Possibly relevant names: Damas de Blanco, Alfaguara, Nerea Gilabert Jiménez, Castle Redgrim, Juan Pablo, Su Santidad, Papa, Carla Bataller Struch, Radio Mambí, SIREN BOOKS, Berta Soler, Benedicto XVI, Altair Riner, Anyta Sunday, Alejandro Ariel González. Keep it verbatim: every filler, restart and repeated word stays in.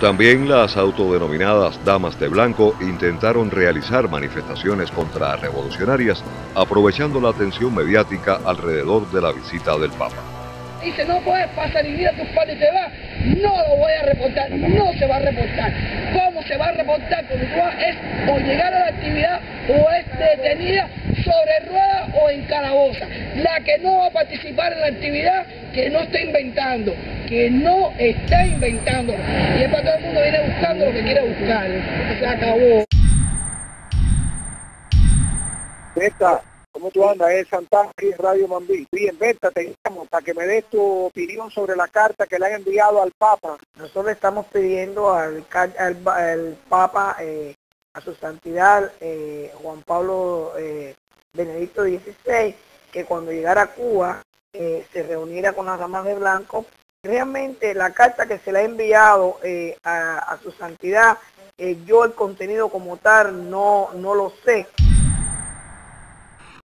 También las autodenominadas Damas de Blanco intentaron realizar manifestaciones contrarrevolucionarias, aprovechando la atención mediática alrededor de la visita del Papa. Dice, no puedes pasar y mira tus padres te va, no lo voy a reportar, no se va a reportar. ¿Cómo se va a reportar? Porque es o llegar a la actividad o es detenida sobre rueda o en calaboza. La que no va a participar en la actividad, que no está inventando, que no está inventando. Y es para todo el mundo viene buscando lo que quiere buscar. Se acabó. Esta, ¿cómo tú andas? Es Santa María, Radio Mambí. Bien, Berta, te llamo para que me des tu opinión sobre la carta que le han enviado al Papa. Nosotros le estamos pidiendo al, al, al Papa, eh, a Su Santidad, eh, Juan Pablo, eh, Benedicto dieciséis, que cuando llegara a Cuba, eh, se reuniera con las Damas de Blanco. Realmente la carta que se le ha enviado eh, a, a Su Santidad, eh, yo el contenido como tal no, no lo sé.